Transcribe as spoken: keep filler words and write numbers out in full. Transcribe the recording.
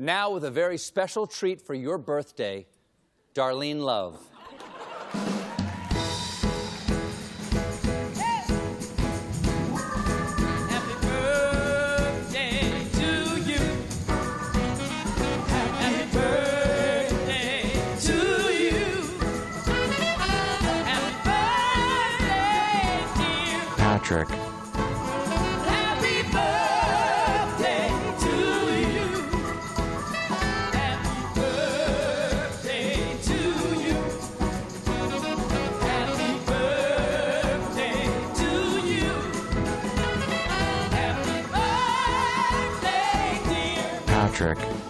Now with a very special treat for your birthday, Darlene Love. Patrick. Happy birthday to you. Happy birthday to you. Happy birthday to you. Happy birthday, dear Patrick.